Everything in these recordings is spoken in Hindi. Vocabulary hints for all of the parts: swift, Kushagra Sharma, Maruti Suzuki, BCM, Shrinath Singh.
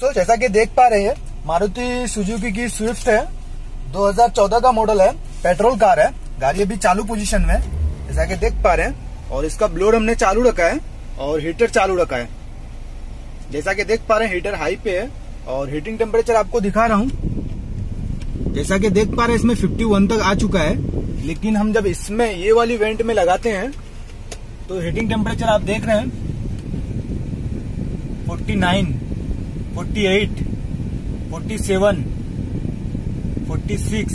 दोस्तों जैसा कि देख पा रहे हैं मारुति सुजुकी की स्विफ्ट है, 2014 का मॉडल है, पेट्रोल कार है। गाड़ी अभी चालू पोजीशन में जैसा कि देख पा रहे हैं और इसका ब्लोअर हमने चालू रखा है और हीटर चालू रखा है। जैसा कि देख पा रहे हैं हीटर हाई पे है और हीटिंग टेम्परेचर आपको दिखा रहा हूँ। जैसा कि देख पा रहे हैं इसमें 51 तक आ चुका है, लेकिन हम जब इसमें ये वाली वेंट में लगाते हैं तो हीटिंग टेम्परेचर आप देख रहे हैं 49, 48, 47, 46।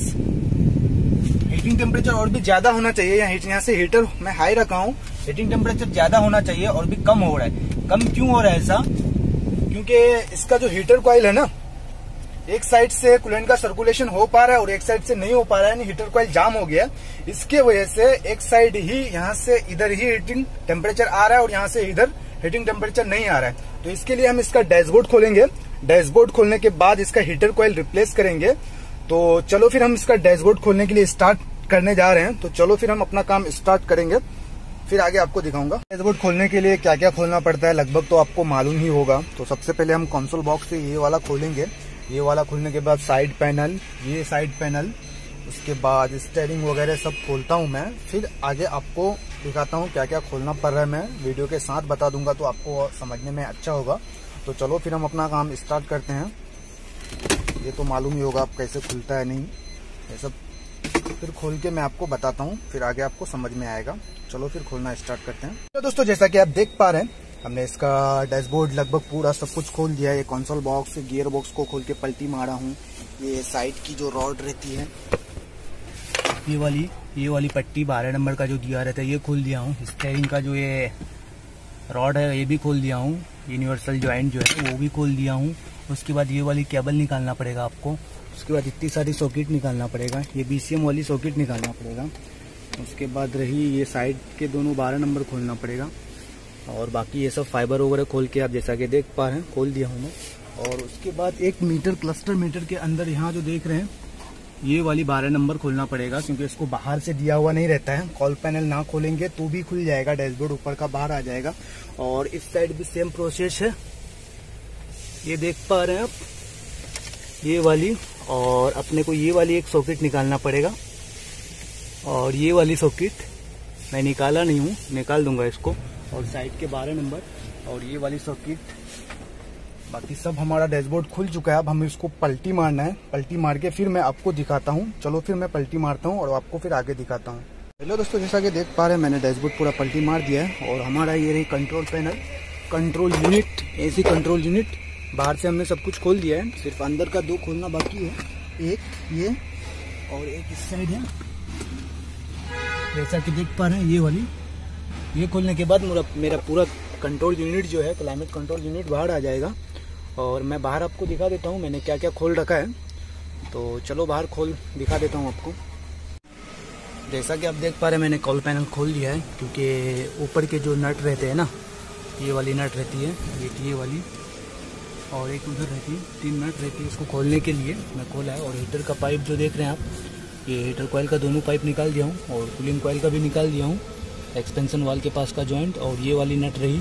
हीटिंग टेम्परेचर और भी ज्यादा होना चाहिए। यहाँ से हीटर मैं हाई रखा हूँ, हीटिंग टेम्परेचर ज्यादा होना चाहिए और भी कम हो रहा है। कम क्यों हो रहा है ऐसा? क्योंकि इसका जो हीटर कॉइल है ना, एक साइड से कूलेंट का सर्कुलेशन हो पा रहा है और एक साइड से नहीं हो पा रहा है, हीटर कॉइल जाम हो गया। इसके वजह से एक साइड ही, यहाँ से इधर ही हीटिंग टेम्परेचर आ रहा है और यहाँ से इधर हीटिंग टेम्परेचर नहीं आ रहा है। तो इसके लिए हम इसका डैशबोर्ड खोलेंगे, डैशबोर्ड खोलने के बाद इसका हीटर कॉइल रिप्लेस करेंगे। तो चलो फिर हम इसका डैशबोर्ड खोलने के लिए स्टार्ट करने जा रहे हैं। तो चलो फिर हम अपना काम स्टार्ट करेंगे, फिर आगे आपको दिखाऊंगा। डैशबोर्ड खोलने के लिए क्या क्या खोलना पड़ता है लगभग तो आपको मालूम ही होगा। तो सबसे पहले हम कंसोल बॉक्स से ये वाला खोलेंगे। ये वाला खोलने के बाद साइड पैनल, ये साइड पैनल, उसके बाद स्टेयरिंग वगैरह सब खोलता हूँ मैं, फिर आगे आपको दिखाता हूँ क्या क्या खोलना पड़ रहा है। मैं वीडियो के साथ बता दूंगा तो आपको समझने में अच्छा होगा। तो चलो फिर हम अपना काम स्टार्ट करते हैं। ये तो मालूम ही होगा आप कैसे खुलता है नहीं, ये सब फिर खोल के मैं आपको बताता हूँ, फिर आगे आपको समझ में आएगा। चलो फिर खोलना स्टार्ट करते हैं। तो दोस्तों जैसा कि आप देख पा रहे हैं हमने इसका डैशबोर्ड लगभग पूरा सब कुछ खोल दिया है। ये कंसोल बॉक्स, गियर बॉक्स को खोल के पलटी मारा हूँ। ये साइड की जो रॉड रहती है ये वाली पट्टी 12 नंबर का जो दिया रहता है ये खोल दिया हूँ। स्टेयरिंग का जो ये रॉड है ये भी खोल दिया हूँ। यूनिवर्सल जॉइंट जो है वो भी खोल दिया हूँ। उसके बाद ये वाली केबल निकालना पड़ेगा आपको। उसके बाद इतनी सारी सॉकेट निकालना पड़ेगा, ये BCM वाली सॉकेट निकालना पड़ेगा। उसके बाद रही ये साइड के दोनों 12 नंबर खोलना पड़ेगा और बाकी ये सब फाइबर वगैरह खोल के आप जैसा कि देख पा रहे हैं खोल दिया हूँ मैं। और उसके बाद एक मीटर, क्लस्टर मीटर के अंदर यहाँ जो देख रहे हैं ये वाली 12 नंबर खोलना पड़ेगा, क्योंकि इसको बाहर से दिया हुआ नहीं रहता है। कॉल पैनल ना खोलेंगे तो भी खुल जाएगा, डैशबोर्ड ऊपर का बाहर आ जाएगा। और इस साइड भी सेम प्रोसेस है, ये देख पा रहे हैं आप ये वाली। और अपने को ये वाली एक सॉकेट निकालना पड़ेगा और ये वाली सॉकेट मैं निकाला नहीं हूँ, निकाल दूंगा इसको। और साइड के 12 नंबर और ये वाली सॉकेट, बाकी सब हमारा डैशबोर्ड खुल चुका है। अब हमें इसको पलटी मारना है, पलटी मार के फिर मैं आपको दिखाता हूँ। चलो फिर मैं पलटी मारता हूँ और आपको फिर आगे दिखाता हूँ। हेलो दोस्तों जैसा कि देख पा रहे हैं मैंने डैशबोर्ड पूरा पलटी मार दिया है। और हमारा ये रही control panel, control unit, AC control unit. बाहर से हमने सब कुछ खोल दिया है, सिर्फ अंदर का 2 खोलना बाकी है, एक ये और एक इस साइड है। जैसा कि देख पा रहे हैं ये वाली, ये खोलने के बाद मेरा पूरा कंट्रोल यूनिट जो है, क्लाइमेट कंट्रोल यूनिट बाहर आ जाएगा। और मैं बाहर आपको दिखा देता हूँ मैंने क्या क्या खोल रखा है। तो चलो बाहर खोल दिखा देता हूँ आपको। जैसा कि आप देख पा रहे हैं मैंने कॉल पैनल खोल दिया है, क्योंकि ऊपर के जो नट रहते हैं ना, ये वाली नट रहती है, ये वाली और एक उधर रहती है, 3 नट रहती है। इसको खोलने के लिए मैं खोला है। और हीटर का पाइप जो देख रहे हैं आप, ये हीटर कॉइल का दोनों पाइप निकाल दिया हूँ और कूलिंग कॉइल का भी निकाल दिया हूँ। एक्सपेंशन वाल के पास का जॉइंट और ये वाली नट रही,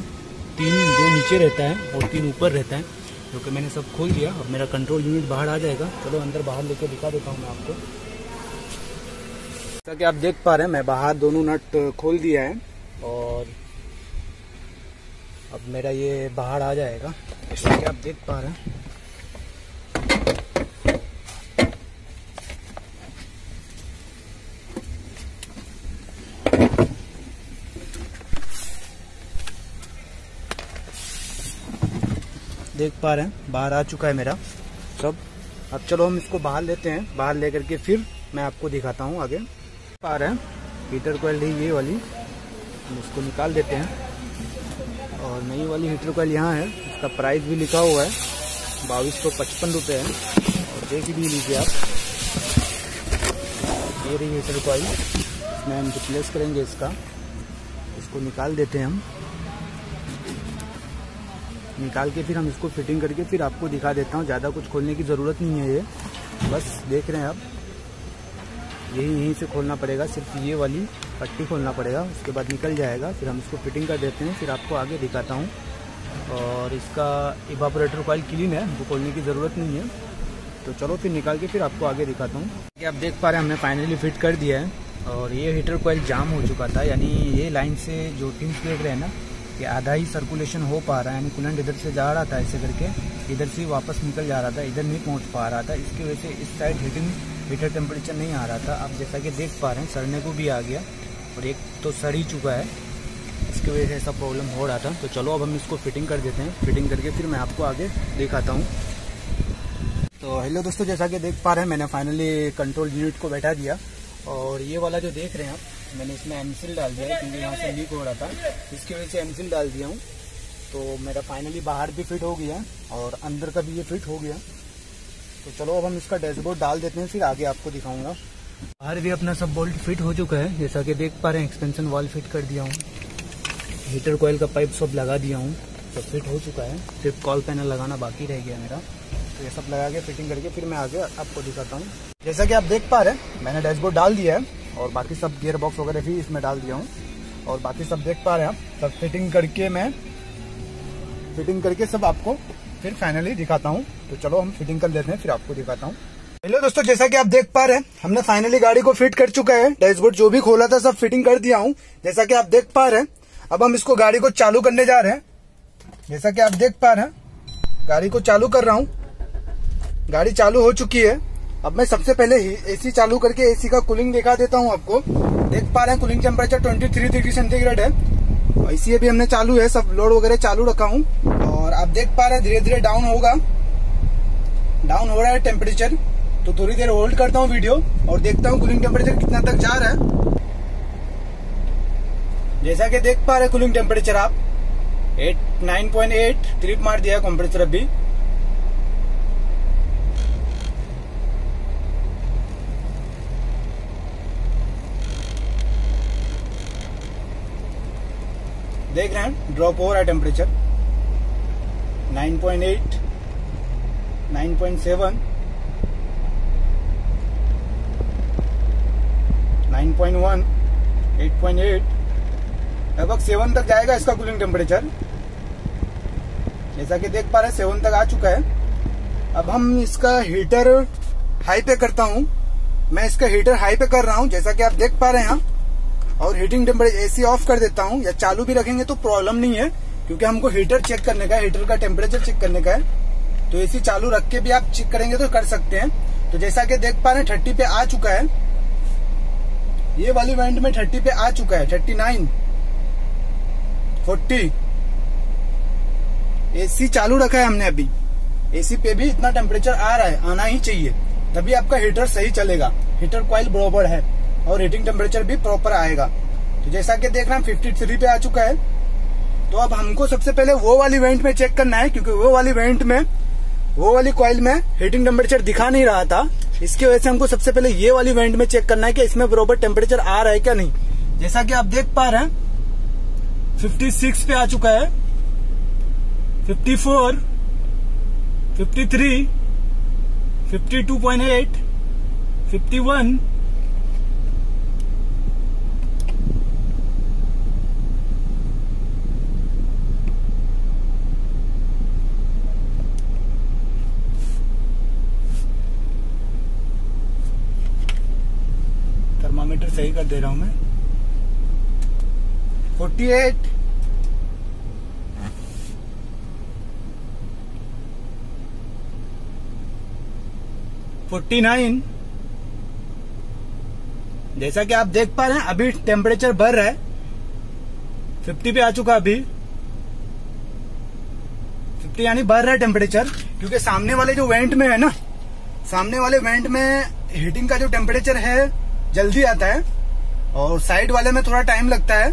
3 जो नीचे रहता है और 3 ऊपर रहता है, जो कि मैंने सब खोल दिया। अब मेरा कंट्रोल यूनिट बाहर आ जाएगा। चलो अंदर बाहर लेके दिखा देता हूँ मैं आपको। जैसा कि आप देख पा रहे हैं मैं बाहर दोनों नट खोल दिया है और अब मेरा ये बाहर आ जाएगा। जैसा कि आप देख पा रहे हैं बाहर आ चुका है मेरा सब। अब चलो हम इसको बाहर लेते हैं, बाहर लेकर के फिर मैं आपको दिखाता हूँ आगे। पा रहे हैं हीटर कॉइल ये वाली, हम इसको निकाल देते हैं। और नई वाली हीटर कॉइल यहाँ है, इसका प्राइस भी लिखा हुआ है 2255 रुपये है। और देख भी लीजिए आप, ये रही हीटर कॉइल, इसमें हम रिप्लेस करेंगे इसका। इसको निकाल देते हैं हम, निकाल के फिर हम इसको फिटिंग करके फिर आपको दिखा देता हूँ। ज़्यादा कुछ खोलने की ज़रूरत नहीं है, ये बस देख रहे हैं आप, यहीं से खोलना पड़ेगा, सिर्फ ये वाली पट्टी खोलना पड़ेगा, उसके बाद निकल जाएगा। फिर हम इसको फिटिंग कर देते हैं, फिर आपको आगे दिखाता हूँ। और इसका इवापोरेटर कॉइल क्लीन है, वो खोलने की ज़रूरत नहीं है। तो चलो फिर निकाल के फिर आपको आगे दिखाता हूँ। कि आप देख पा रहे हैं हमने फाइनली फिट कर दिया है और ये हीटर कॉइल जाम हो चुका था, यानी ये लाइन से जो पिंस देख रहे हैं ना कि आधा ही सर्कुलेशन हो पा रहा है, यानी कूलेंट इधर से जा रहा था ऐसे करके, इधर से वापस निकल जा रहा था, इधर नहीं पहुँच पा रहा था। इसकी वजह से इस साइड हीटर टेम्परेचर नहीं आ रहा था। आप जैसा कि देख पा रहे हैं सड़ने को भी आ गया और एक तो सड़ ही चुका है, इसकी वजह से ऐसा प्रॉब्लम हो रहा था। तो चलो अब हम इसको फिटिंग कर देते हैं, फिटिंग करके फिर मैं आपको आगे दिखाता हूँ। तो हेलो दोस्तों, जैसा कि देख पा रहे हैं मैंने फाइनली कंट्रोल यूनिट को बैठा दिया और ये वाला जो देख रहे हैं आप, मैंने इसमें एमसील डाल दिया है क्योंकि यहाँ से लीक हो रहा था, इसकी वजह से एमसील डाल दिया हूँ। तो मेरा फाइनली बाहर भी फिट हो गया और अंदर का भी ये फिट हो गया। तो चलो अब हम इसका डैशबोर्ड डाल देते हैं, फिर आगे आपको दिखाऊँगा। बाहर भी अपना सब बोल्ट फिट हो चुका है, जैसा कि देख पा रहे हैं एक्सपेंशन वाल फिट कर दिया हूँ, हीटर कॉइल का पाइप सब लगा दिया हूँ, सब फिट हो चुका है, सिर्फ कॉल पैनल लगाना बाकी रह गया मेरा। तो ये सब लगा के फिटिंग करके फिर मैं आगे आपको दिखाता हूँ। जैसा कि आप देख पा रहे हैं मैंने डैशबोर्ड डाल दिया है और बाकी सब गियर बॉक्स वगैरह भी इसमें डाल दिया हूँ और बाकी सब देख पा रहे हैं आप, सब फिटिंग करके मैं सब आपको फिर फाइनली दिखाता हूँ। तो चलो हम फिटिंग कर लेते हैं फिर आपको दिखाता हूँ। हेलो दोस्तों, जैसा कि आप देख पा रहे हैं हमने फाइनली गाड़ी को फिट कर चुका है, डैशबोर्ड जो भी खोला था सब फिटिंग कर दिया हूँ, जैसा कि आप देख पा रहे हैं। अब हम इसको गाड़ी को चालू करने जा रहे हैं, जैसा कि आप देख पा रहे हैं गाड़ी को चालू कर रहा हूँ, गाड़ी चालू हो चुकी है। अब मैं सबसे पहले एसी चालू करके एसी का कूलिंग दिखा देता हूँ आपको। देख पा रहे हैं कूलिंग टेम्परेचर 23 डिग्री सेंटीग्रेड है और एसी भी हमने चालू है, सब लोड वगैरह चालू रखा हूँ और आप देख पा रहे हैं धीरे धीरे डाउन होगा, डाउन हो रहा है टेम्परेचर। तो थोड़ी देर होल्ड करता हूँ वीडियो और देखता हूँ कूलिंग टेम्परेचर कितना तक जा रहा है। जैसा कि देख पा रहे कूलिंग टेम्परेचर आप 9.8 ट्रिप मार दिया कंप्रेसर अभी। देख रहे हैं ड्रॉप हो रहा है टेम्परेचर 9.8 9.7 9.1, 8.8, लगभग 7 तक जाएगा इसका कूलिंग टेम्परेचर। जैसा कि देख पा रहे हैं 7 तक आ चुका है। अब हम इसका हीटर हाई पे करता हूँ, मैं इसका हीटर हाई पे कर रहा हूँ जैसा कि आप देख पा रहे हैं यहाँ, और हीटिंग टेम्परेचर एसी ऑफ कर देता हूँ या चालू भी रखेंगे तो प्रॉब्लम नहीं है क्योंकि हमको हीटर चेक करने का है, हीटर का टेम्परेचर चेक करने का है। तो एसी चालू रख के भी आप चेक करेंगे तो कर सकते हैं। तो जैसा कि देख पा रहे हैं 30 पे आ चुका है, ये वाली वेंट में 30 पे आ चुका है, 39, 40। एसी चालू रखा है हमने अभी, एसी पे भी इतना टेम्परेचर आ रहा है, आना ही चाहिए तभी आपका हीटर सही चलेगा, हीटर कॉइल बराबर है और हीटिंग टेम्परेचर भी प्रॉपर आएगा। तो जैसा कि देख रहे हैं 53 पे आ चुका है। तो अब हमको सबसे पहले वो वाली वेंट में चेक करना है क्योंकि वो वाली वेंट में, वो वाली कॉइल में हीटिंग टेम्परेचर दिखा नहीं रहा था, इसकी वजह से हमको सबसे पहले ये वाली वेंट में चेक करना है कि इसमें बराबर टेम्परेचर आ रहा है क्या नहीं। जैसा कि आप देख पा रहे हैं 56 पे आ चुका है, 54, 53, 52.8, 51, 48, 49। जैसा कि आप देख पा रहे हैं अभी टेम्परेचर बढ़ रहा है, 50 पे आ चुका अभी, 50 यानी बढ़ रहा है टेम्परेचर क्योंकि सामने वाले जो वेंट में है ना, सामने वाले वेंट में हीटिंग का जो टेम्परेचर है जल्दी आता है और साइड वाले में थोड़ा टाइम लगता है।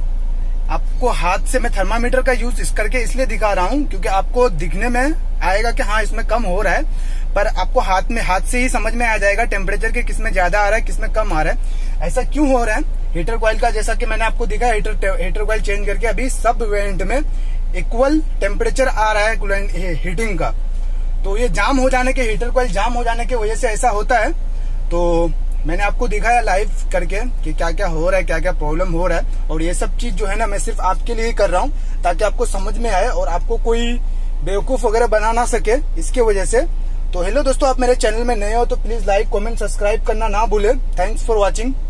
आपको हाथ से मैं थर्मामीटर का यूज इस करके इसलिए दिखा रहा हूँ क्योंकि आपको दिखने में आएगा कि हाँ इसमें कम हो रहा है, पर आपको हाथ में, हाथ से ही समझ में आ जाएगा टेम्परेचर के किसमें ज्यादा आ रहा है किसमें कम आ रहा है। ऐसा क्यों हो रहा है हीटर कॉइल का, जैसा कि मैंने आपको दिखाया हीटर कॉइल चेंज करके अभी सब वेंट में इक्वल टेम्परेचर आ रहा है हीटिंग का। तो ये जाम हो जाने के, हीटर कॉइल जाम हो जाने की वजह से ऐसा होता है। तो मैंने आपको दिखाया लाइव करके कि क्या क्या हो रहा है, क्या क्या प्रॉब्लम हो रहा है, और ये सब चीज जो है ना मैं सिर्फ आपके लिए कर रहा हूँ ताकि आपको समझ में आए और आपको कोई बेवकूफ वगैरह बना ना सके इसके वजह से। तो हेलो दोस्तों, आप मेरे चैनल में नए हो तो प्लीज लाइक, कमेंट, सब्सक्राइब करना ना भूले। Thanks for watching.